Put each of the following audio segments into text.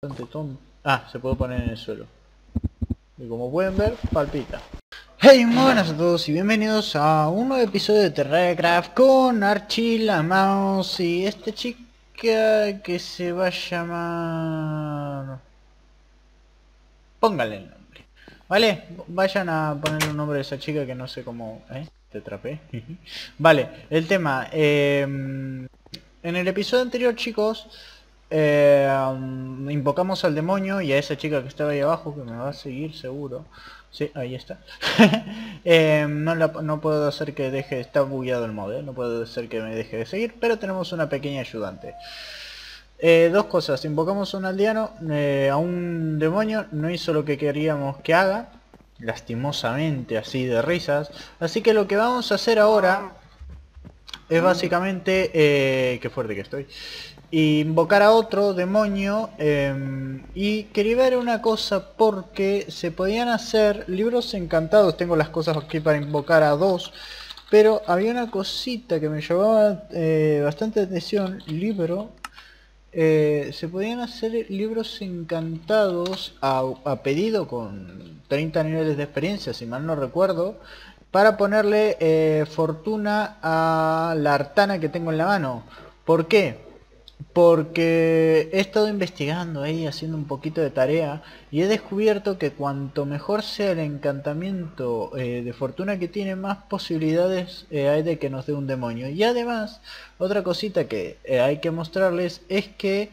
Bastante tonto. Ah, se puede poner en el suelo. Y como pueden ver, palpita. Hey, muy buenas a todos y bienvenidos a un nuevo episodio de TerraCraft con Archie, la mouse y esta chica que se va a llamar... Póngale el nombre. Vale, vayan a ponerle un nombre a esa chica que no sé cómo... Te atrapé. Vale, el tema. En el episodio anterior, chicos... invocamos al demonio y a esa chica que estaba ahí abajo, que me va a seguir seguro. Sí, ahí está. No puedo hacer que deje, está bugueado el mod, no puedo hacer que me deje de seguir, pero tenemos una pequeña ayudante. Dos cosas, invocamos a un aldeano, a un demonio, no hizo lo que queríamos que haga, lastimosamente, así de risas. Así que lo que vamos a hacer ahora es básicamente... qué fuerte que estoy. Y invocar a otro demonio, y quería ver una cosa porque se podían hacer libros encantados. Tengo las cosas aquí para invocar a dos, pero había una cosita que me llamaba bastante atención. Libro, se podían hacer libros encantados a pedido con 30 niveles de experiencia, si mal no recuerdo, para ponerle fortuna a la artana que tengo en la mano. ¿Por qué? Porque he estado investigando ahí, haciendo un poquito de tarea, y he descubierto que cuanto mejor sea el encantamiento de fortuna que tiene, más posibilidades hay de que nos dé un demonio. Y además, otra cosita que hay que mostrarles es que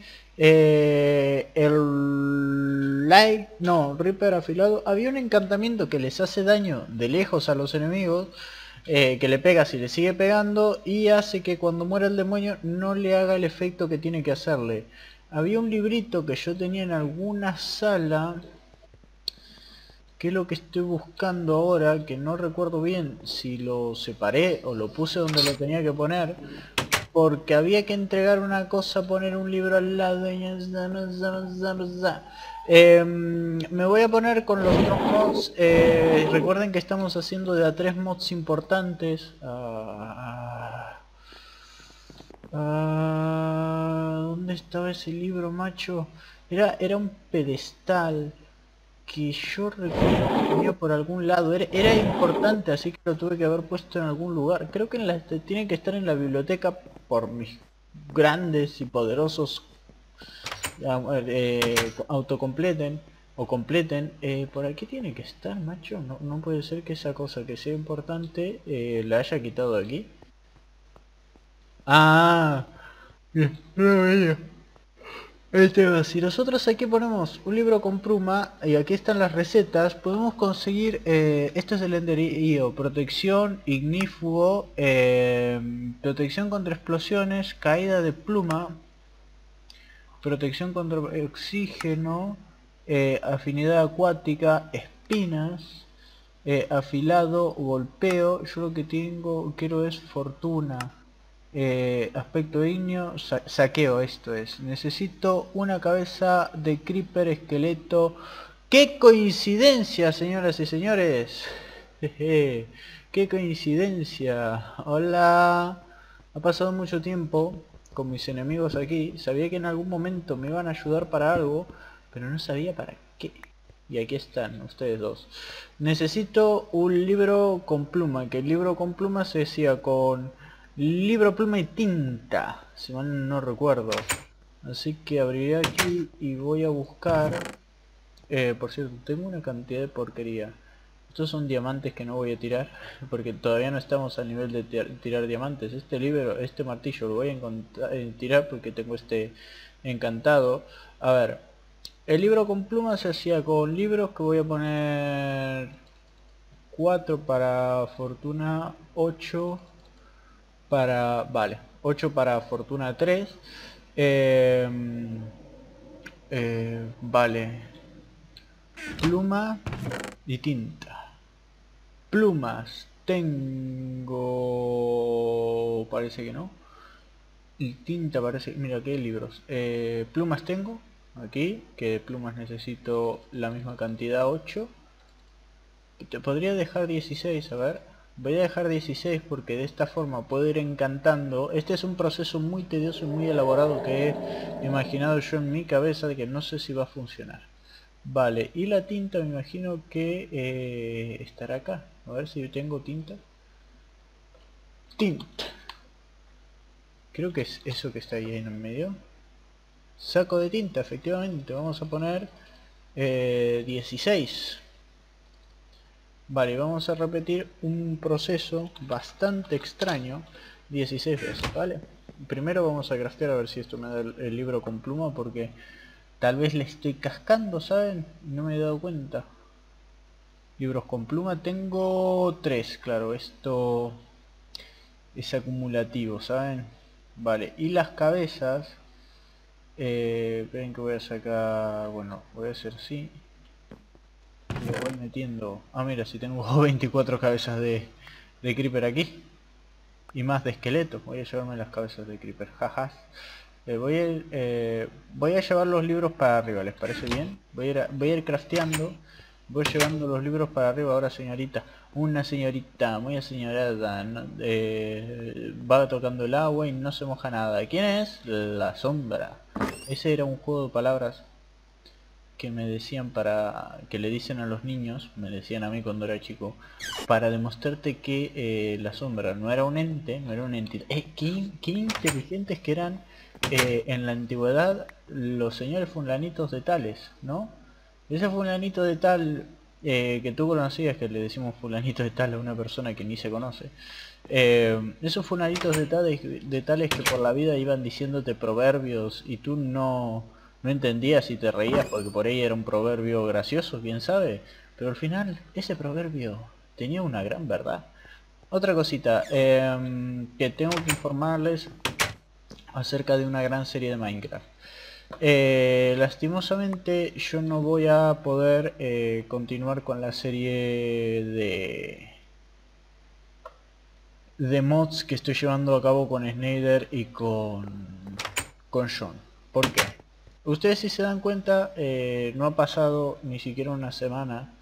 el Light, no, Reaper afilado, había un encantamiento que les hace daño de lejos a los enemigos. Que le pega si le sigue pegando y hace que cuando muera el demonio no le haga el efecto que tiene que hacerle. Había un librito que yo tenía en alguna sala, que es lo que estoy buscando ahora, que no recuerdo bien si lo separé o lo puse donde lo tenía que poner, porque había que entregar una cosa, poner un libro al lado y... me voy a poner con los otros mods. Recuerden que estamos haciendo de a 3 mods importantes. ¿Dónde estaba ese libro, macho? Era un pedestal que yo recuerdo que tenía por algún lado. Era importante, así que lo tuve que haber puesto en algún lugar. Creo que tiene que estar en la biblioteca por mis grandes y poderosos... autocompleten o completen. Por aquí tiene que estar, macho. No puede ser que esa cosa que sea importante la haya quitado de aquí. Ah, este va. Si nosotros aquí ponemos un libro con pluma y aquí están las recetas, podemos conseguir esto es el Ender IO, protección ignífugo, protección contra explosiones, caída de pluma, protección contra oxígeno, afinidad acuática, espinas, afilado, golpeo. Yo lo que quiero es fortuna, aspecto ígneo, saqueo. Esto es, necesito una cabeza de creeper, esqueleto. ¡Qué coincidencia, señoras y señores! Jeje, ¡qué coincidencia! Hola, ha pasado mucho tiempo con mis enemigos aquí. Sabía que en algún momento me iban a ayudar para algo, pero no sabía para qué. Y aquí están, ustedes dos. Necesito un libro con pluma, que el libro con pluma se decía con libro, pluma y tinta, si mal no recuerdo. Así que abriré aquí y voy a buscar... por cierto, tengo una cantidad de porquería. Estos son diamantes que no voy a tirar, porque todavía no estamos al nivel de tirar diamantes. Este libro, este martillo lo voy a tirar porque tengo este encantado. A ver, el libro con plumas se hacía con libros, que voy a poner 4 para fortuna, 8 para... vale, 8 para fortuna 3. Vale, pluma y tinta. Plumas tengo... parece que no. Y tinta parece... mira, aquí hay libros. Plumas tengo. Aquí, que de plumas necesito la misma cantidad, 8. Te podría dejar 16, a ver. Voy a dejar 16 porque de esta forma puedo ir encantando. Este es un proceso muy tedioso y muy elaborado que he imaginado yo en mi cabeza, de que no sé si va a funcionar. Vale, y la tinta me imagino que estará acá. A ver si yo tengo tinta. Tint. Creo que es eso que está ahí en el medio. Saco de tinta, efectivamente. Vamos a poner 16. Vale, vamos a repetir un proceso bastante extraño 16 veces, ¿vale? Primero vamos a craftear, a ver si esto me da el libro con pluma, porque tal vez le estoy cascando, ¿saben? No me he dado cuenta. Libros con pluma, tengo 3, claro, esto es acumulativo, ¿saben? Vale, y las cabezas... esperen que voy a sacar... bueno, voy a hacer así... lo voy metiendo... ah, mira, si tengo 24 cabezas de creeper aquí y más de esqueletos. Voy a llevarme las cabezas de creeper, jajas. Voy a llevar los libros para arriba, ¿les parece bien? Voy a ir crafteando, voy llevando los libros para arriba. Ahora, señorita, una señorita muy aseñorada, va tocando el agua y no se moja nada. ¿Quién es? La sombra. Ese era un juego de palabras que me decían para... que le dicen a los niños, me decían a mí cuando era chico, para demostrarte que la sombra no era un ente, no era una entidad. Qué inteligentes que eran en la antigüedad los señores fulanitos de tales, ¿no? Ese fulanito de tal que tú conocías, que le decimos fulanito de tal a una persona que ni se conoce. Esos fulanitos de tales que por la vida iban diciéndote proverbios y tú no entendías si te reías, porque por ahí era un proverbio gracioso, quién sabe, pero al final ese proverbio tenía una gran verdad. Otra cosita que tengo que informarles acerca de una gran serie de Minecraft. Lastimosamente yo no voy a poder continuar con la serie de mods que estoy llevando a cabo con Snyder y con Sean. ¿Por qué? Ustedes, si se dan cuenta, no ha pasado ni siquiera una semana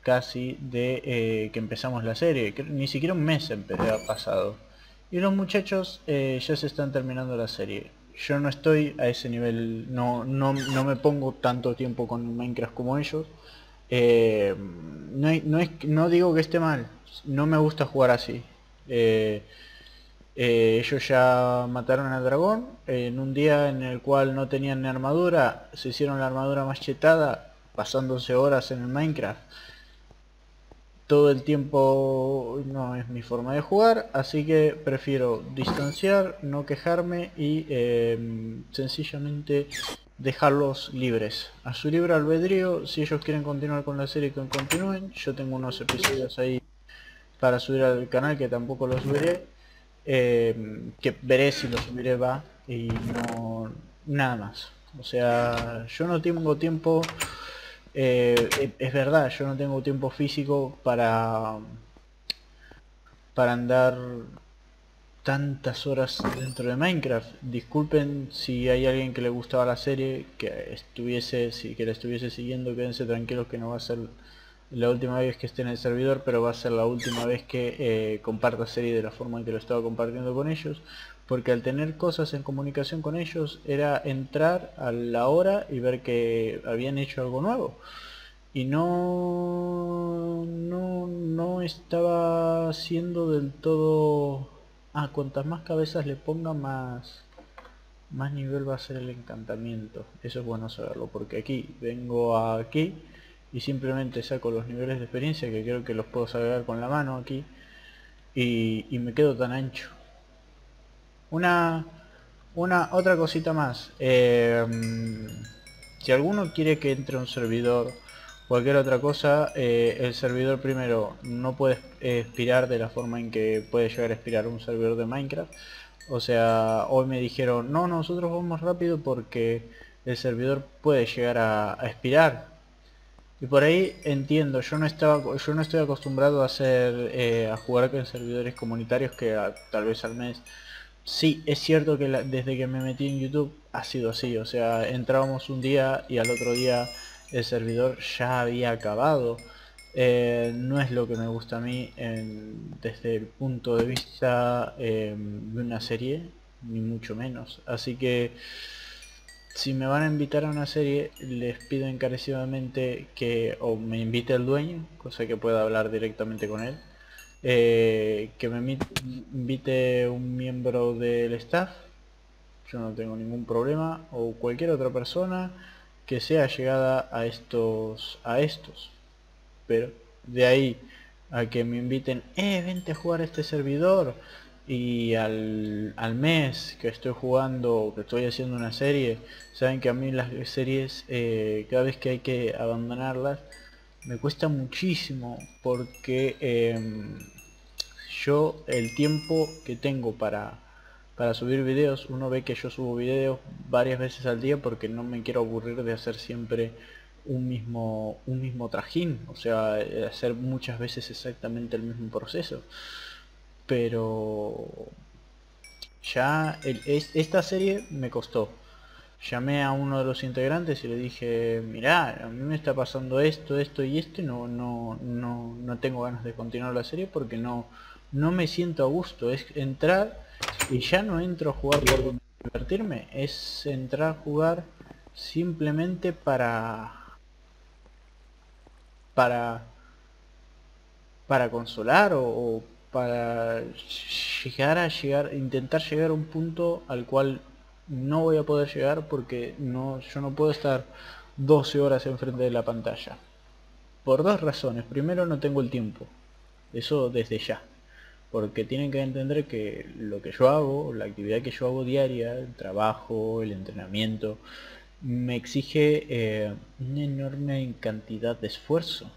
casi de que empezamos la serie. Ni siquiera un mes ha pasado. Y los muchachos ya se están terminando la serie. Yo no estoy a ese nivel, no me pongo tanto tiempo con Minecraft como ellos. No digo que esté mal, no me gusta jugar así. Ellos ya mataron al dragón en un día en el cual no tenían ni armadura. Se hicieron la armadura más chetada, pasándose horas en el Minecraft. Todo el tiempo no es mi forma de jugar, así que prefiero distanciar, no quejarme y sencillamente dejarlos libres. A su libre albedrío, si ellos quieren continuar con la serie, que continúen. Yo tengo unos episodios ahí para subir al canal que tampoco los veré. Que veré si lo subiré, va, y no nada más. O sea, yo no tengo tiempo, es verdad, yo no tengo tiempo físico para andar tantas horas dentro de Minecraft. Disculpen si hay alguien que le gustaba la serie, que la estuviese siguiendo. Quédense tranquilos que no va a ser la última vez que esté en el servidor, pero va a ser la última vez que comparta serie de la forma en que lo estaba compartiendo con ellos, porque al tener cosas en comunicación con ellos era entrar a la hora y ver que habían hecho algo nuevo, y no estaba siendo del todo... ah, cuantas más cabezas le ponga, más nivel va a ser el encantamiento. Eso es bueno saberlo, porque aquí vengo aquí y simplemente saco los niveles de experiencia, que creo que los puedo sacar con la mano aquí, y me quedo tan ancho. Otra cosita más, si alguno quiere que entre a un servidor, cualquier otra cosa, el servidor primero no puede expirar de la forma en que puede llegar a expirar un servidor de Minecraft. O sea, hoy me dijeron, no, nosotros vamos rápido porque el servidor puede llegar a expirar. Y por ahí entiendo, yo no estoy acostumbrado a hacer, a jugar con servidores comunitarios que tal vez al mes. Sí, es cierto que desde que me metí en YouTube ha sido así. O sea, entrábamos un día y al otro día el servidor ya había acabado. No es lo que me gusta a mí desde el punto de vista de una serie, ni mucho menos. Así que si me van a invitar a una serie, les pido encarecidamente que o me invite el dueño, cosa que pueda hablar directamente con él, que me invite un miembro del staff, yo no tengo ningún problema, o cualquier otra persona que sea llegada a estos. Pero de ahí a que me inviten, vente a jugar a este servidor, y al mes que estoy jugando, que estoy haciendo una serie, saben que a mí las series, cada vez que hay que abandonarlas, me cuesta muchísimo, porque yo el tiempo que tengo para subir videos, uno ve que yo subo videos varias veces al día porque no me quiero aburrir de hacer siempre un mismo trajín, o sea, hacer muchas veces exactamente el mismo proceso. Pero ya esta serie me costó. Llamé a uno de los integrantes y le dije, mirá, a mí me está pasando esto y esto, y no tengo ganas de continuar la serie porque no me siento a gusto. Es entrar y ya no entro a jugar por divertirme, es entrar a jugar simplemente para consolar o para intentar llegar a un punto al cual no voy a poder llegar, porque yo no puedo estar 12 horas enfrente de la pantalla por dos razones. Primero, no tengo el tiempo, eso desde ya, porque tienen que entender que lo que yo hago, la actividad que yo hago diaria, el trabajo, el entrenamiento, me exige una enorme cantidad de esfuerzo,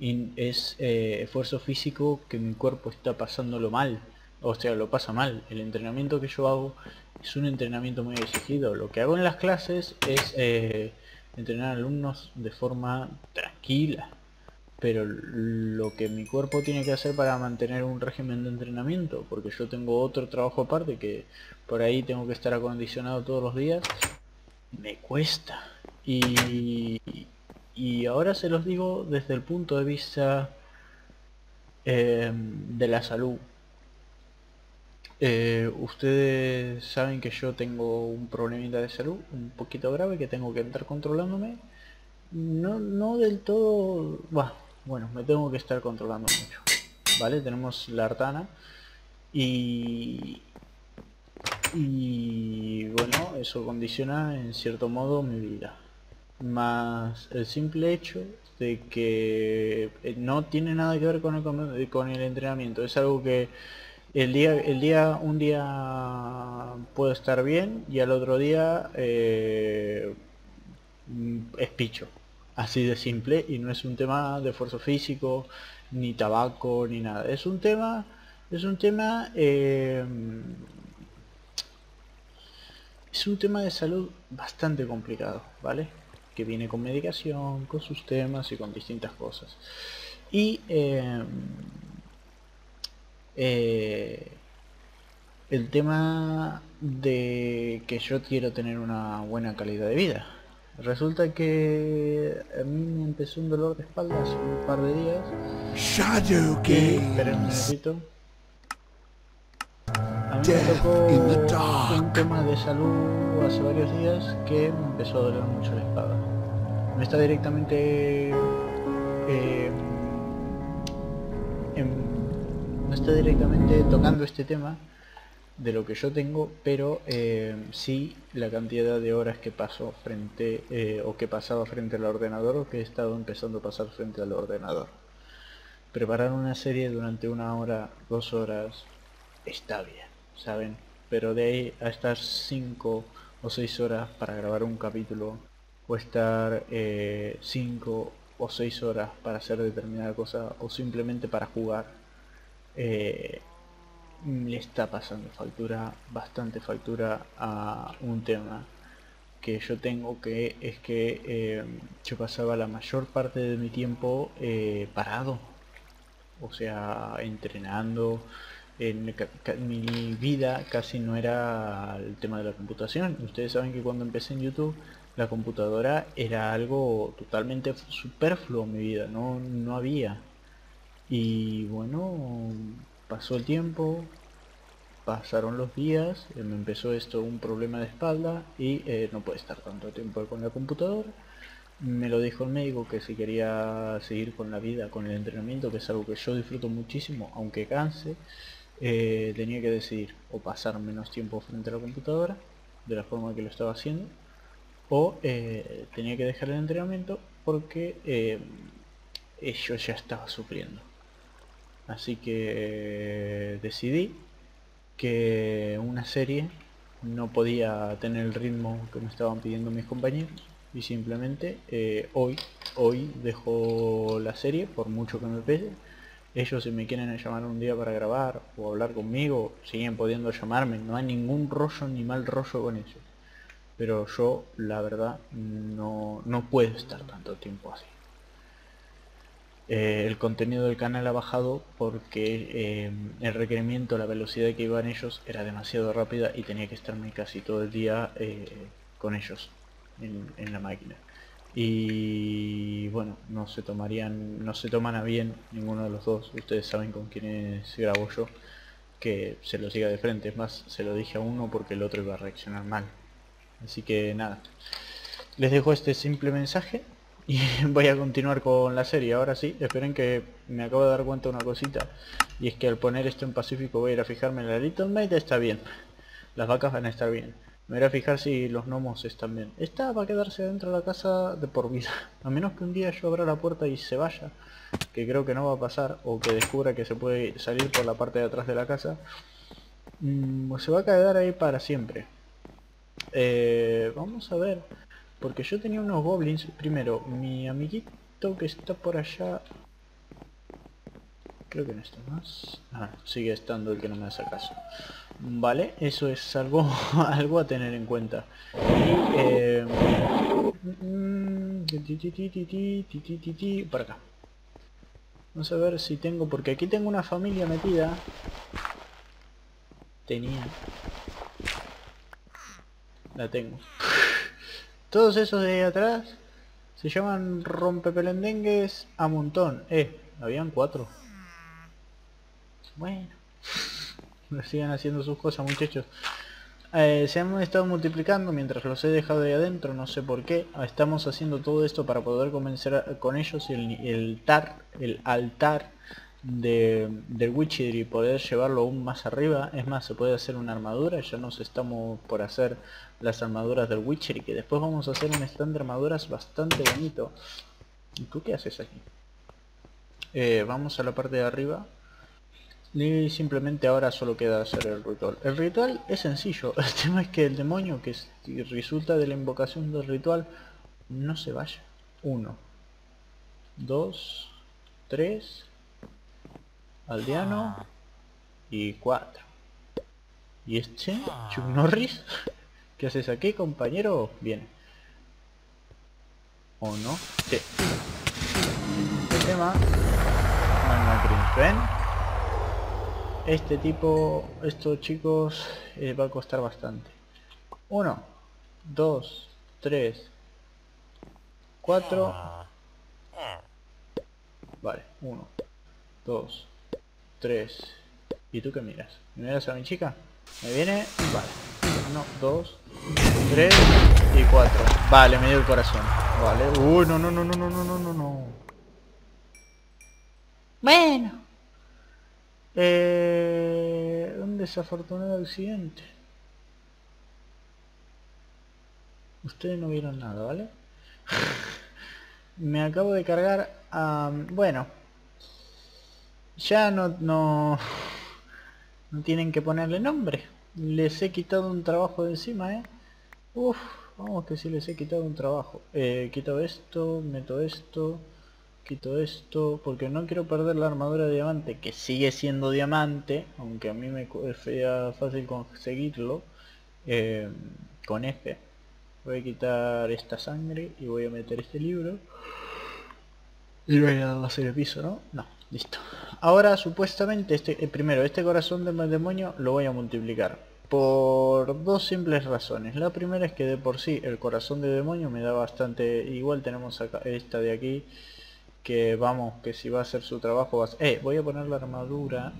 y es esfuerzo físico que mi cuerpo está pasándolo mal, o sea, lo pasa mal. El entrenamiento que yo hago es un entrenamiento muy exigido. Lo que hago en las clases es entrenar alumnos de forma tranquila, pero lo que mi cuerpo tiene que hacer para mantener un régimen de entrenamiento, porque yo tengo otro trabajo aparte que por ahí tengo que estar acondicionado todos los días, me cuesta. Y ahora se los digo desde el punto de vista de la salud. Ustedes saben que yo tengo un problemita de salud un poquito grave que tengo que estar controlándome. No del todo, bueno, me tengo que estar controlando mucho, ¿vale? Tenemos la hartana y bueno, eso condiciona en cierto modo mi vida. Más el simple hecho de que no tiene nada que ver con el entrenamiento. Es algo que un día puedo estar bien y al otro día es picho. Así de simple, y no es un tema de esfuerzo físico, ni tabaco, ni nada. Es un tema de salud bastante complicado, ¿vale? Que viene con medicación, con sus temas y con distintas cosas. Y el tema de que yo quiero tener una buena calidad de vida. Resulta que a mí me empezó un dolor de espalda hace un par de días. Shadow Games. Esperen un minutito. A mí me tocó un tema de salud hace varios días que me empezó a doler mucho la espalda. No está directamente tocando este tema de lo que yo tengo, pero sí la cantidad de horas que paso frente o que pasaba frente al ordenador, o que he estado empezando a pasar frente al ordenador. Preparar una serie durante una hora, 2 horas, está bien, ¿saben? Pero de ahí a estar 5 o 6 horas para grabar un capítulo, o estar 5 o 6 horas para hacer determinada cosa, o simplemente para jugar, le está pasando factura, bastante factura, a un tema que yo tengo, que es que yo pasaba la mayor parte de mi tiempo parado, o sea, entrenando. Mi vida casi no era el tema de la computación. Ustedes saben que cuando empecé en YouTube la computadora era algo totalmente superfluo en mi vida, no había. Y bueno, pasó el tiempo, pasaron los días, me empezó un problema de espalda y no pude estar tanto tiempo con la computadora. Me lo dijo el médico que si quería seguir con la vida, con el entrenamiento, que es algo que yo disfruto muchísimo, aunque canse, tenía que decidir o pasar menos tiempo frente a la computadora, de la forma que lo estaba haciendo, o tenía que dejar el entrenamiento porque yo ya estaba sufriendo. Así que decidí que una serie no podía tener el ritmo que me estaban pidiendo mis compañeros y simplemente hoy dejo la serie, por mucho que me pese. Ellos, si me quieren llamar un día para grabar o hablar conmigo, siguen pudiendo llamarme, no hay ningún rollo ni mal rollo con ellos, pero yo la verdad no puedo estar tanto tiempo así. El contenido del canal ha bajado porque el requerimiento, la velocidad que iban ellos era demasiado rápida y tenía que estarme casi todo el día con ellos en la máquina. Y bueno, no se toman a bien ninguno de los dos. Ustedes saben con quiénes grabo yo, que se lo siga de frente. Es más, se lo dije a uno porque el otro iba a reaccionar mal. Así que nada, les dejo este simple mensaje y voy a continuar con la serie. Ahora sí, esperen, que me acabo de dar cuenta de una cosita, y es que al poner esto en pacífico voy a ir a fijarme en la Little Maid. Está bien, las vacas van a estar bien, me voy a fijar si los gnomos están bien. Esta va a quedarse dentro de la casa de por vida, a menos que un día yo abra la puerta y se vaya, que creo que no va a pasar, o que descubra que se puede salir por la parte de atrás de la casa. Se va a quedar ahí para siempre. Vamos a ver, porque yo tenía unos goblins. Primero, mi amiguito que está por allá, creo que no está más. Ah, sigue estando el que no me hace caso. Vale, eso es algo algo a tener en cuenta. Y, para acá vamos a ver si tengo, porque aquí tengo una familia metida. La tengo. Todos esos de atrás se llaman rompepelendengues a montón. Habían 4. Bueno, sigan haciendo sus cosas, muchachos. Se han estado multiplicando mientras los he dejado ahí adentro, no sé por qué. Estamos haciendo todo esto para poder comenzar con ellos el altar del Witchery y poder llevarlo aún más arriba. Es más, se puede hacer una armadura. Ya nos estamos por hacer las armaduras del Witchery, que después vamos a hacer un stand de armaduras bastante bonito. ¿Y tú qué haces aquí? Vamos a la parte de arriba y simplemente ahora solo queda hacer el ritual. El ritual es sencillo, el tema es que el demonio que resulta de la invocación del ritual no se vaya. 1, 2, 3 aldeano y 4. ¿Y este? Chuck Norris. ¿Qué haces aquí, compañero? Bien. ¿O no? Sí. Este tema... ¿Ven? Este tipo... Estos chicos... va a costar bastante. 1, 2, 3, 4. Vale, 1, 2, 3. ¿Y tú qué miras? ¿Me miras a mi chica? Me viene... Vale. 1, 2, 3 y 4. Vale, me dio el corazón. Vale. Uy, no. Bueno. Un desafortunado accidente. Ustedes no vieron nada, ¿vale? Me acabo de cargar a... Bueno. Ya no tienen que ponerle nombre. Les he quitado un trabajo de encima, Uf, vamos que sí, les he quitado un trabajo. Quito esto, meto esto, quito esto, porque no quiero perder la armadura de diamante, que sigue siendo diamante, aunque a mí me es fácil conseguirlo con F. Voy a quitar esta sangre y voy a meter este libro. Y voy a hacer el piso, ¿no? No, listo. Ahora supuestamente este corazón del demonio lo voy a multiplicar. por dos simples razones. La primera es que de por sí el corazón de demonio me da bastante igual. Tenemos acá esta de aquí, que vamos, que si va a hacer su trabajo va a... voy a poner la armadura.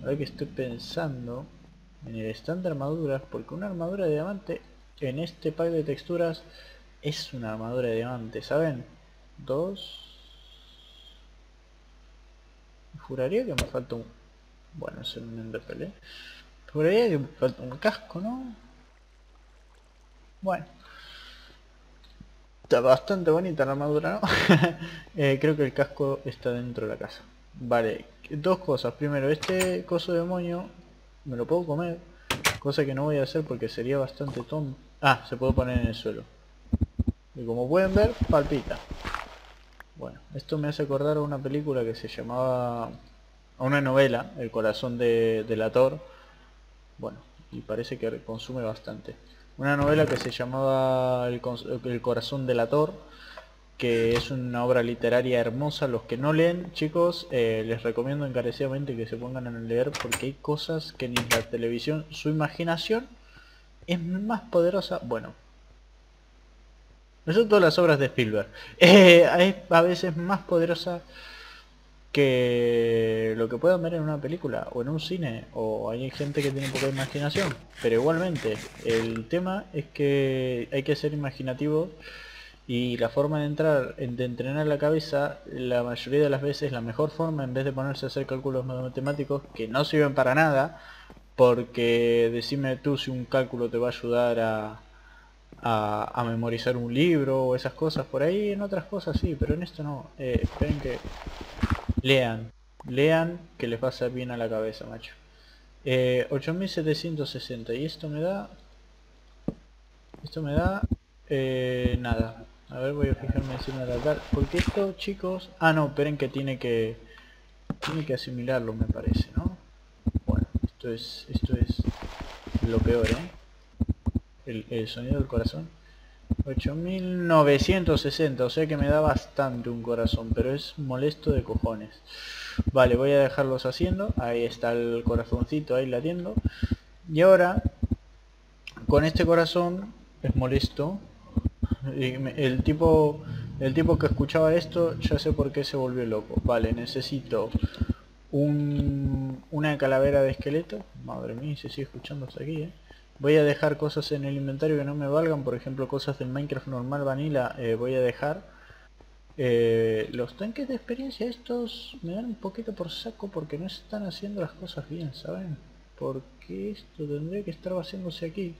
Ahora que estoy pensando en el stand de armaduras, porque una armadura de diamante en este pack de texturas es una armadura de diamante, ¿saben? Juraría que me falta un... Bueno, es un enderpele, ¿eh? Juraría que me falta un casco, ¿no? Bueno, está bastante bonita la armadura, ¿no? Creo que el casco está dentro de la casa. Vale, dos cosas. Primero, este coso de demonio me lo puedo comer, cosa que no voy a hacer porque sería bastante tonto. Ah, se puede poner en el suelo y como pueden ver, palpita. Bueno, esto me hace acordar a una película que se llamaba... a una novela, El corazón de Lator. Bueno, y parece que consume bastante. Una novela que se llamaba El corazón de Lator, que es una obra literaria hermosa. Los que no leen, chicos, les recomiendo encarecidamente que se pongan a leer, porque hay cosas que ni la televisión... Su imaginación es más poderosa. Bueno, eso, todas las obras de Spielberg, es a veces más poderosa que lo que puedan ver en una película o en un cine, o hay gente que tiene poca imaginación, pero igualmente el tema es que hay que ser imaginativo, y la forma de entrenar la cabeza, la mayoría de las veces la mejor forma, en vez de ponerse a hacer cálculos matemáticos que no sirven para nada, porque decime tú si un cálculo te va a ayudar a memorizar un libro o esas cosas por ahí. En otras cosas sí, pero en esto no. Esperen que... Lean, que les pasa bien a la cabeza, macho. 8760, y esto me da... nada. A ver, voy a fijarme encima del altar, porque esto, chicos... Ah, no, esperen que tiene que asimilarlo, me parece, ¿no? Bueno, esto es lo peor, ¿eh? El sonido del corazón. 8960, o sea que me da bastante un corazón, pero es molesto de cojones. Vale, voy a dejarlos haciendo. Ahí está el corazoncito, ahí latiendo. Y ahora, con este corazón, es molesto. El tipo que escuchaba esto, ya sé por qué se volvió loco. Vale, necesito una calavera de esqueleto. Madre mía, se sigue escuchando hasta aquí, ¿eh? Voy a dejar cosas en el inventario que no me valgan, por ejemplo cosas del Minecraft normal vanilla. Voy a dejar los tanques de experiencia. Estos me dan un poquito por saco porque no están haciendo las cosas bien, ¿saben? Porque esto tendría que estar vaciándose aquí,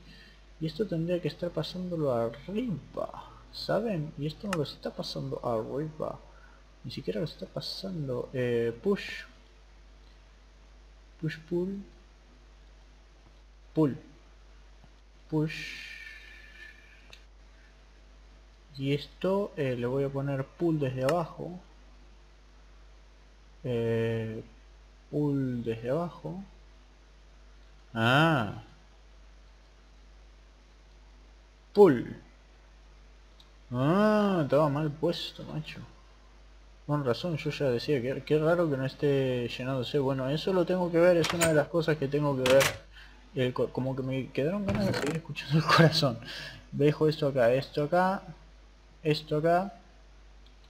y esto tendría que estar pasándolo arriba, ¿saben? Y esto no lo está pasando arriba, ni siquiera lo está pasando. Push, y esto le voy a poner pull desde abajo, pull desde abajo. Pull. Estaba mal puesto, macho. Con razón, yo ya decía que qué raro que no esté llenándose. Bueno, eso lo tengo que ver, es una de las cosas que tengo que ver. Como que me quedaron ganas de seguir escuchando el corazón. Dejo esto acá, esto acá, esto acá.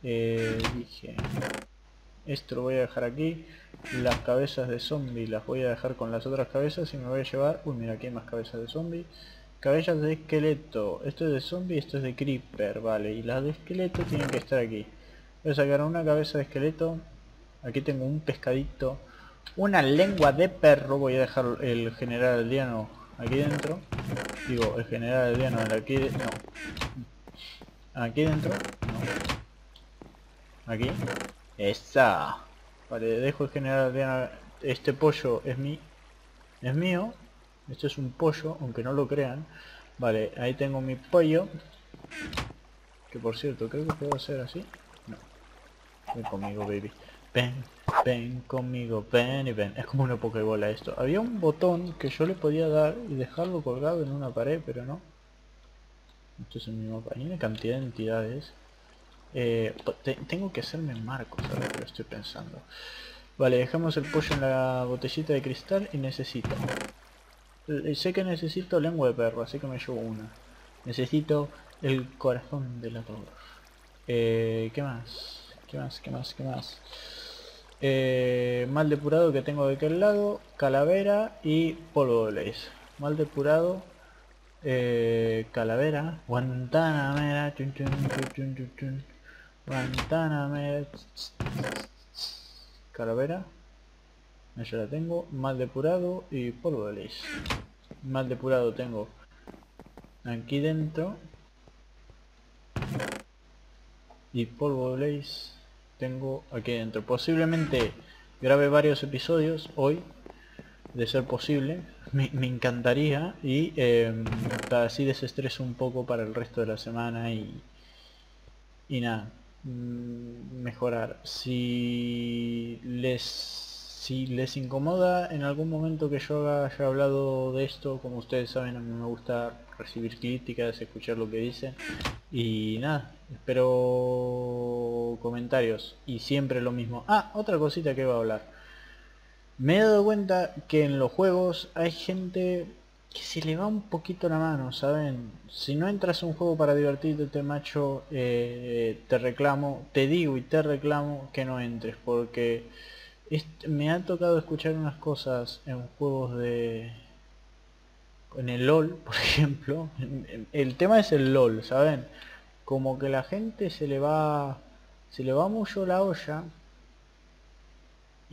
Dije, esto lo voy a dejar aquí. Las cabezas de zombie las voy a dejar con las otras cabezas y me voy a llevar... Uy, mira, aquí hay más cabezas de zombie. Cabezas de esqueleto. Esto es de zombie, esto es de creeper, vale. Y las de esqueleto tienen que estar aquí. Voy a sacar una cabeza de esqueleto. Aquí tengo un pescadito. Una lengua de perro. Voy a dejar el general aldeano aquí dentro. Digo, el general aldeano aquí dentro. No. Aquí dentro. No. Aquí. Está. Vale, dejo el general aldeano. Este pollo es mío. Este es un pollo, aunque no lo crean. Vale, ahí tengo mi pollo. Que por cierto, creo que puedo hacer así. No. Ven conmigo, baby. Ven conmigo, ven y ven. Es como una pokebola esto. Había un botón que yo le podía dar y dejarlo colgado en una pared, pero no. Esto es el mismo mapa. Hay una cantidad de entidades. Tengo que hacerme marcos, a ver, lo estoy pensando. Vale, dejamos el pollo en la botellita de cristal y necesito Sé que necesito lengua de perro, así que me llevo una. Necesito el corazón del ator. ¿Qué más? ¿Qué más? ¿Qué más? ¿Qué más? Mal depurado que tengo de aquel lado, calavera y polvo de blaze. Mal depurado, calavera, guantanamera, chun chun chun chun chun, guantanamera, calavera. Ya la tengo, mal depurado y polvo de lis. Mal depurado tengo aquí dentro. Y polvo de lis tengo aquí dentro. Posiblemente grabe varios episodios hoy, de ser posible. Me encantaría y así desestreso un poco para el resto de la semana y nada, mejorar. Si les incomoda en algún momento que yo haya hablado de esto, como ustedes saben, a mí me gusta recibir críticas, escuchar lo que dicen. Y nada, espero comentarios. Y siempre lo mismo. Ah, otra cosita que iba a hablar. Me he dado cuenta que en los juegos hay gente que se le va un poquito la mano, ¿saben? Si no entras a un juego para divertirte, macho, te digo y te reclamo que no entres, porque... me ha tocado escuchar unas cosas en juegos de... en el LOL, por ejemplo. El tema es el LOL, ¿saben? Como que la gente se le va mucho la olla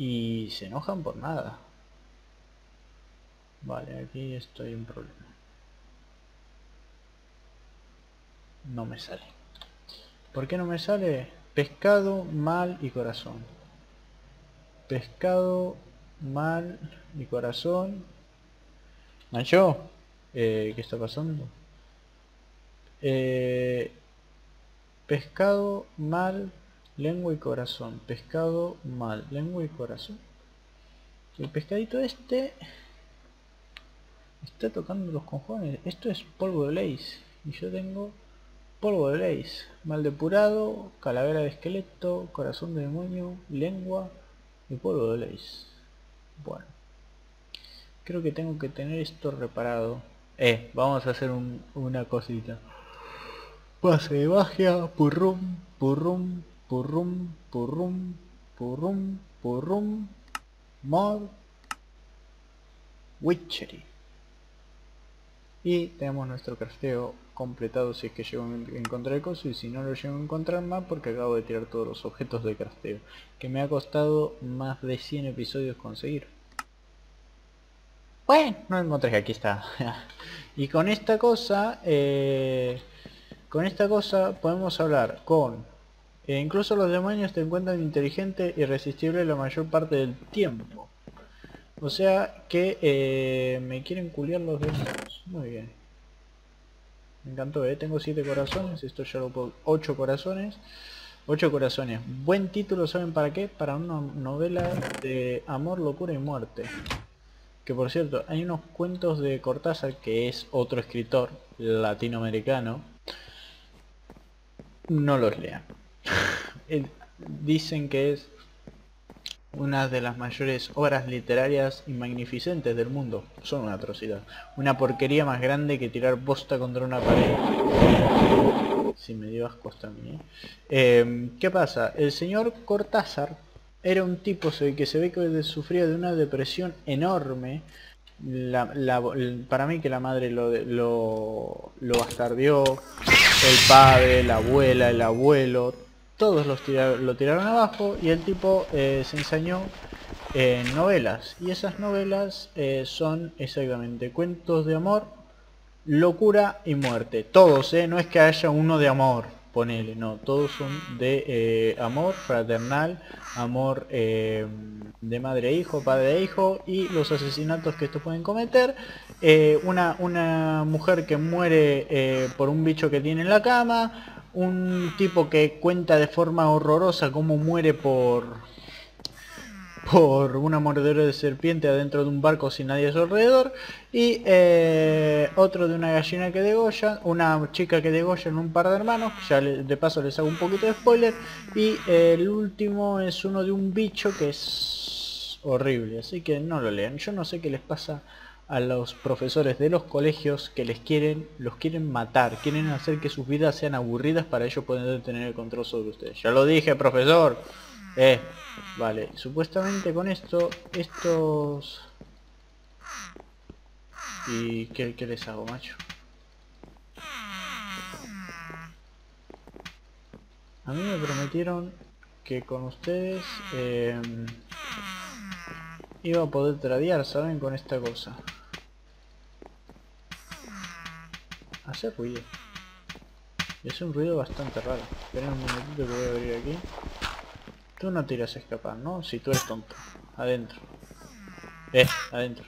y se enojan por nada. Vale, aquí estoy en problema. No me sale. ¿Por qué no me sale? Pescado, mal y corazón. Pescado, mal y corazón. Mancho, ¿qué está pasando? Pescado, mal, lengua y corazón. Pescado, mal, lengua y corazón. El pescadito este está tocando los conjones. Esto es polvo de blaze y yo tengo polvo de blaze. Mal depurado, calavera de esqueleto, corazón de demonio, lengua y polvo de leis. Bueno, creo que tengo que tener esto reparado. Vamos a hacer una cosita. Pase de magia, purrum, purrum, purrum, purrum, purrum, purrum, mod, Witchery. Y tenemos nuestro crafteo completado si es que llego a encontrar el coso, y si no lo llego a encontrar más porque acabo de tirar todos los objetos de crafteo, que me ha costado más de 100 episodios conseguir. Bueno, no lo encontré, aquí está. Y con esta cosa podemos hablar con... incluso los demonios te encuentran inteligente y irresistible la mayor parte del tiempo. O sea que me quieren culiar los demonios. Muy bien. Me encantó, tengo 7 corazones, esto ya lo puedo... 8 corazones. 8 corazones. Buen título, ¿saben para qué? Para una novela de amor, locura y muerte. Que por cierto, hay unos cuentos de Cortázar, que es otro escritor latinoamericano. No los lean. Dicen que es... una de las mayores obras literarias y magnificentes del mundo. Son una atrocidad. Una porquería más grande que tirar bosta contra una pared. Si me dio asco hasta a mí, ¿qué pasa? El señor Cortázar era un tipo que se ve que sufría de una depresión enorme. Para mí que la madre lo bastardeó. El padre, la abuela, el abuelo... todos lo tiraron abajo, y el tipo se ensañó en novelas. Y esas novelas son exactamente cuentos de amor, locura y muerte. Todos, no es que haya uno de amor, ponele, no. Todos son de amor fraternal, amor de madre e hijo, padre e hijo, y los asesinatos que estos pueden cometer. Una mujer que muere por un bicho que tiene en la cama. Un tipo que cuenta de forma horrorosa cómo muere por una mordedura de serpiente adentro de un barco sin nadie a su alrededor. Y otro de una gallina que degolla, una chica que degolla en un par de hermanos. Ya de paso les hago un poquito de spoiler. Y el último es uno de un bicho que es horrible, así que no lo lean. Yo no sé qué les pasa a los profesores de los colegios que los quieren matar, quieren hacer que sus vidas sean aburridas para ellos poder tener el control sobre ustedes. Ya lo dije, profesor. Vale, supuestamente con esto, estos... ¿Y qué les hago, macho? A mí me prometieron que con ustedes iba a poder tradear, ¿saben? Con esta cosa. Hace ruido. Y hace un ruido bastante raro. Esperen un minutito que voy a abrir aquí. Tú no te irás a escapar, ¿no? Si tú eres tonto. Adentro. Adentro.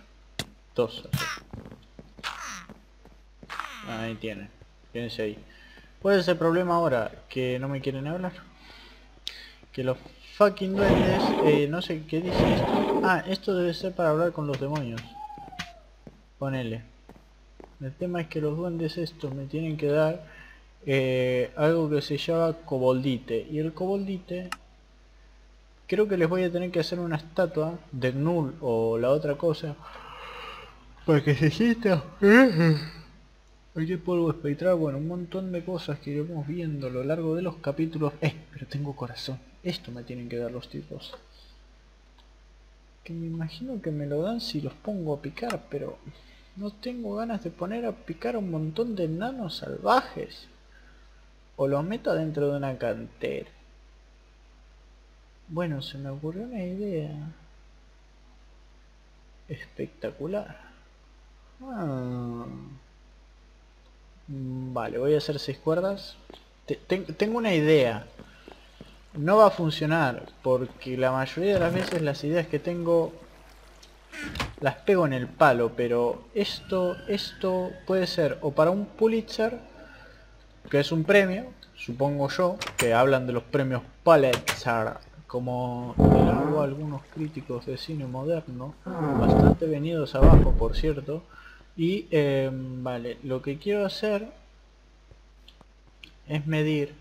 Dos. Ahí tienen. Quédense ahí. ¿Cuál es el problema ahora? Que no me quieren hablar. Que los fucking duendes... no sé qué dice esto. Ah, esto debe ser para hablar con los demonios. Ponele. El tema es que los duendes estos me tienen que dar... algo que se llama coboldite. Y el coboldite... creo que les voy a tener que hacer una estatua de Gnull o la otra cosa. Para que se sienta... Oye, polvo espectral, bueno, un montón de cosas que iremos viendo a lo largo de los capítulos. Pero tengo corazón. Esto me tienen que dar los tipos. Que me imagino que me lo dan si los pongo a picar, pero... no tengo ganas de poner a picar a un montón de enanos salvajes. O los meto dentro de una cantera. Bueno, se me ocurrió una idea... espectacular. Vale, voy a hacer 6 cuerdas. Tengo una idea. No va a funcionar, porque la mayoría de las veces las ideas que tengo las pego en el palo, pero esto puede ser o para un Pulitzer, que es un premio, supongo yo, que hablan de los premios Pulitzer, como digo, algunos críticos de cine moderno, bastante venidos abajo, por cierto. Y vale, lo que quiero hacer es medir,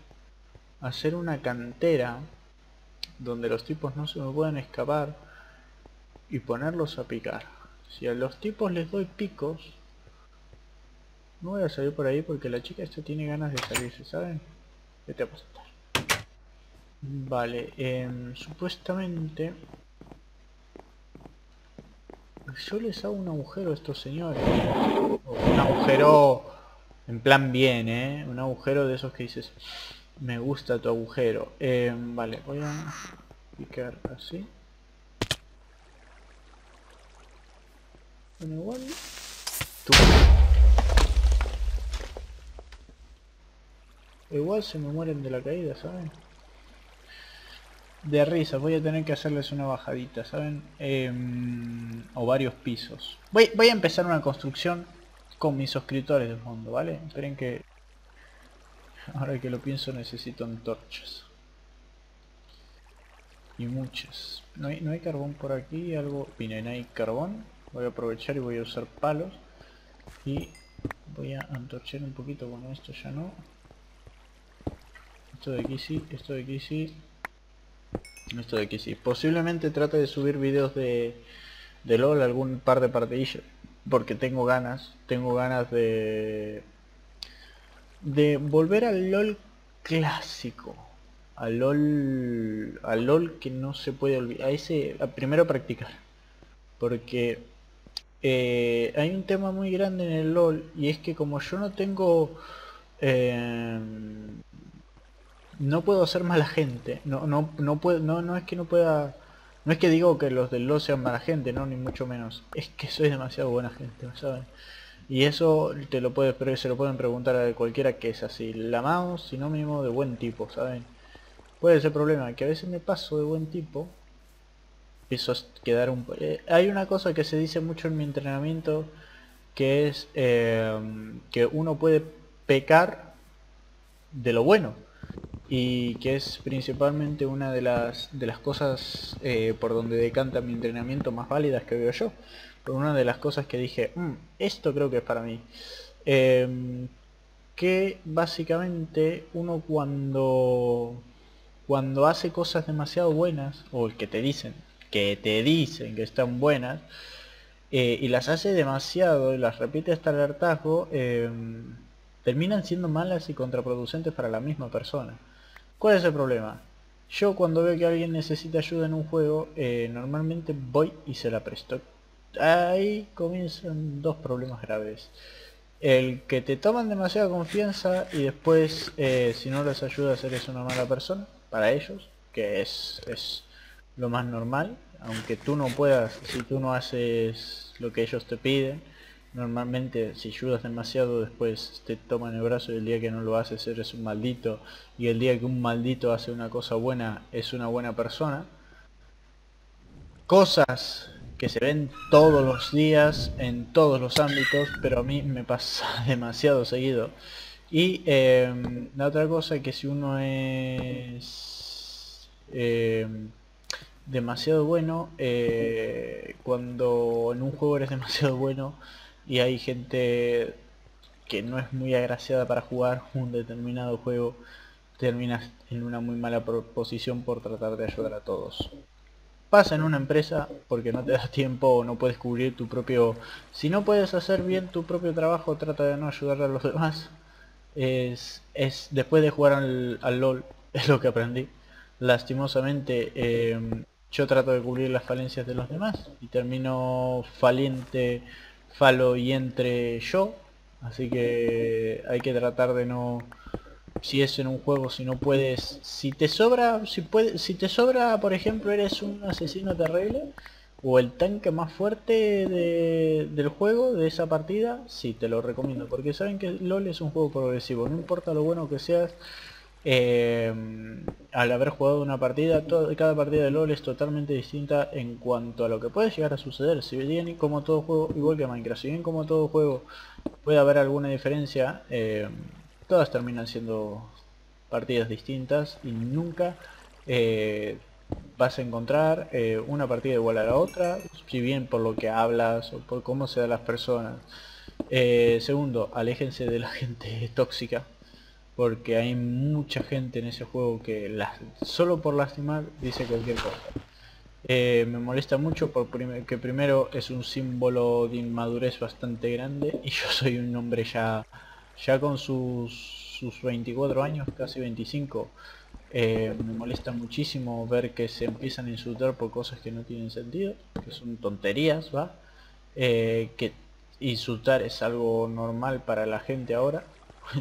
hacer una cantera donde los tipos no se me pueden escapar y ponerlos a picar. Si a los tipos les doy picos, no voy a salir por ahí porque la chica esta tiene ganas de salirse, ¿saben? Vete a apostar. Vale, supuestamente... yo les hago un agujero a estos señores. Un agujero en plan bien, un agujero de esos que dices, me gusta tu agujero. Vale, voy a picar así. Bueno, igual... igual se me mueren de la caída, ¿saben? De risa, voy a tener que hacerles una bajadita, ¿saben? O varios pisos. Voy a empezar una construcción con mis suscriptores de fondo, ¿vale? Esperen que... ahora que lo pienso necesito antorchas. Y muchas. No hay carbón por aquí, algo... miren, hay carbón. Voy a aprovechar y voy a usar palos. Y voy a antorchar un poquito. Bueno, esto ya no. Esto de aquí sí, esto de aquí sí. Esto de aquí sí. Posiblemente trate de subir videos de LOL, algún par de partidillas, porque tengo ganas de volver al LOL clásico, al LOL que no se puede olvidar, primero practicar, porque hay un tema muy grande en el LOL, y es que como yo no tengo... no puedo hacer mala gente, no es que no pueda, no es que digo que los del LOL sean mala gente, no, ni mucho menos, es que soy demasiado buena gente, ¿saben? Y eso se lo pueden preguntar a cualquiera que es así, la mouse, sinónimo de buen tipo, ¿saben? Puede ser problema, que a veces me paso de buen tipo, eso es quedar un... hay una cosa que se dice mucho en mi entrenamiento, que es que uno puede pecar de lo bueno, y que es principalmente una de las cosas por donde decanta mi entrenamiento más válidas que veo yo. Por una de las cosas que dije, esto creo que es para mí. Que básicamente uno cuando hace cosas demasiado buenas, o que te dicen que están buenas, y las hace demasiado y las repite hasta el hartazgo, terminan siendo malas y contraproducentes para la misma persona. ¿Cuál es el problema? Yo cuando veo que alguien necesita ayuda en un juego, normalmente voy y se la presto. Ahí comienzan dos problemas graves. El que te toman demasiada confianza y después, si no les ayudas, eres una mala persona para ellos, que es lo más normal. Aunque tú no puedas, si tú no haces lo que ellos te piden, normalmente si ayudas demasiado después te toman el brazo, y el día que no lo haces eres un maldito, y el día que un maldito hace una cosa buena es una buena persona. Cosas que se ven todos los días en todos los ámbitos, pero a mí me pasa demasiado seguido. Y la otra cosa es que si uno es demasiado bueno, cuando en un juego eres demasiado bueno y hay gente que no es muy agraciada para jugar un determinado juego, terminas en una muy mala posición por tratar de ayudar a todos. Pasa en una empresa porque no te das tiempo o no puedes cubrir tu propio... Si no puedes hacer bien tu propio trabajo, trata de no ayudar a los demás. Después de jugar al LOL, es lo que aprendí. Lastimosamente, yo trato de cubrir las falencias de los demás y termino faliente, falo y entre yo. Así que hay que tratar de no... Si es en un juego, si no puedes... Si te sobra, por ejemplo, eres un asesino terrible o el tanque más fuerte del juego, de esa partida, sí, te lo recomiendo. Porque saben que LOL es un juego progresivo, no importa lo bueno que seas. Al haber jugado una partida, cada partida de LOL es totalmente distinta en cuanto a lo que puede llegar a suceder. Si bien como todo juego, igual que Minecraft, si bien como todo juego puede haber alguna diferencia, todas terminan siendo partidas distintas y nunca vas a encontrar una partida igual a la otra, si bien por lo que hablas o por cómo se dan las personas. Segundo, aléjense de la gente tóxica, porque hay mucha gente en ese juego que solo por lastimar dice cualquier cosa. Me molesta mucho que primero es un símbolo de inmadurez bastante grande, y yo soy un hombre ya con sus 24 años, casi 25. Me molesta muchísimo ver que se empiezan a insultar por cosas que no tienen sentido, que son tonterías, ¿va? Que insultar es algo normal para la gente ahora.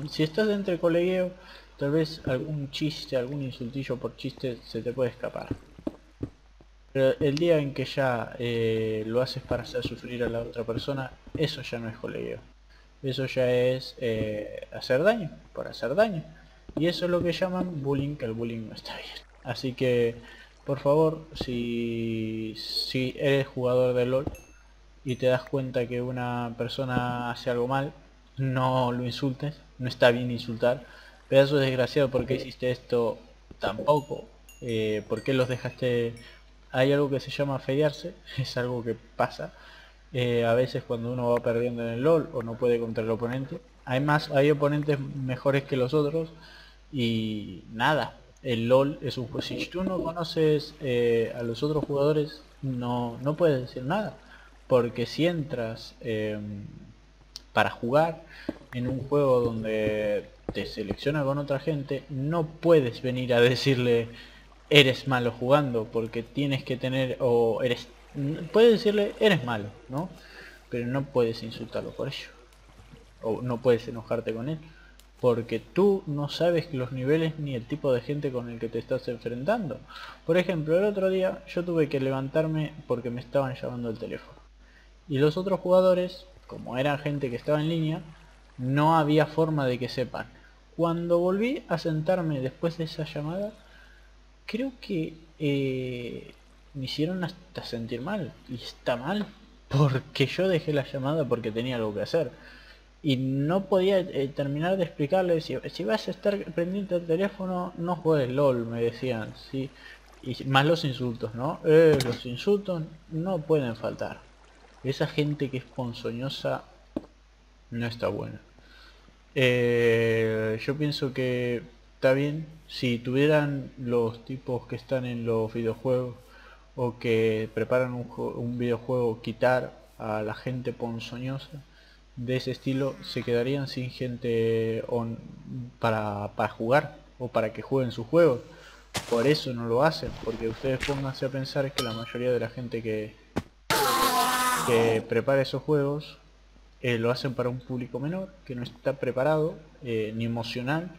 Si estás entre colegueo, tal vez algún chiste, algún insultillo por chiste se te puede escapar. Pero el día en que ya lo haces para hacer sufrir a la otra persona, eso ya no es colegueo. Eso ya es hacer daño, por hacer daño. Y eso es lo que llaman bullying, que el bullying no está bien. Así que, por favor, si eres jugador de LOL y te das cuenta que una persona hace algo mal, no lo insultes. No está bien insultar. Pedazo desgraciado, ¿por qué hiciste esto? Tampoco. ¿Por qué los dejaste? Hay algo que se llama fedearse. Es algo que pasa a veces cuando uno va perdiendo en el LOL o no puede contra el oponente. Hay oponentes mejores que los otros. Y nada, el LOL es un juego. Si tú no conoces a los otros jugadores, no puedes decir nada. Porque si entras para jugar en un juego donde te selecciona con otra gente, no puedes venir a decirle eres malo jugando, porque tienes que tener, o eres, puedes decirle eres malo, ¿no? Pero no puedes insultarlo por ello, o no puedes enojarte con él, porque tú no sabes los niveles ni el tipo de gente con el que te estás enfrentando. Por ejemplo, el otro día yo tuve que levantarme porque me estaban llamando el teléfono, y los otros jugadores, como era gente que estaba en línea, no había forma de que sepan. Cuando volví a sentarme después de esa llamada, creo que me hicieron hasta sentir mal. Y está mal, porque yo dejé la llamada porque tenía algo que hacer. Y no podía terminar de explicarles, si vas a estar pendiente del teléfono, no juegues LOL, me decían, ¿sí? Y más los insultos, ¿no? Los insultos no pueden faltar. Esa gente que es ponzoñosa no está buena. Yo pienso que está bien, si tuvieran los tipos que están en los videojuegos o que preparan un videojuego, quitar a la gente ponzoñosa de ese estilo, se quedarían sin gente para jugar o para que jueguen sus juegos. Por eso no lo hacen, porque ustedes pónganse a pensar que la mayoría de la gente que prepara esos juegos lo hacen para un público menor, que no está preparado ni emocional,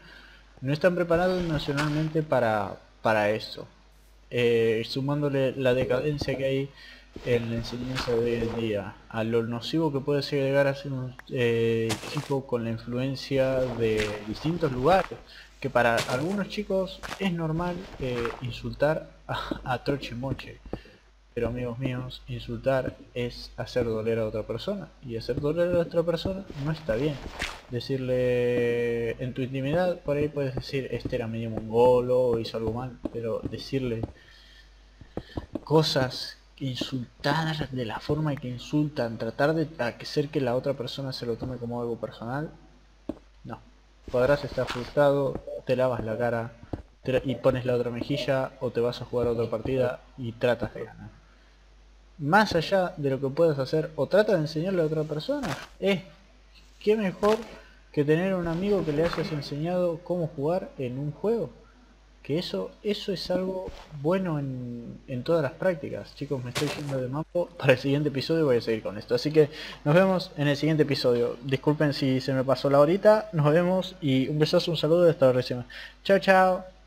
no están preparados emocionalmente para esto. Sumándole la decadencia que hay en la enseñanza de hoy en día, a lo nocivo que puede llegar a ser un chico con la influencia de distintos lugares, que para algunos chicos es normal insultar a troche moche, pero amigos míos, insultar es hacer doler a otra persona, y hacer doler a otra persona no está bien. Decirle en tu intimidad, por ahí puedes decir, este era medio mongolo o hizo algo mal, pero decirle cosas, insultar de la forma que insultan, tratar de hacer que la otra persona se lo tome como algo personal, no. Podrás estar frustrado, te lavas la cara y pones la otra mejilla, o te vas a jugar otra partida y tratas de ganar. Más allá de lo que puedas hacer, o trata de enseñarle a otra persona, qué mejor que tener un amigo que le hayas enseñado cómo jugar en un juego. Que eso es algo bueno en todas las prácticas. Chicos, me estoy yendo de mambo. Para el siguiente episodio voy a seguir con esto, así que nos vemos en el siguiente episodio. Disculpen si se me pasó la horita. Nos vemos y un besazo, un saludo, hasta la próxima. Chao, chao.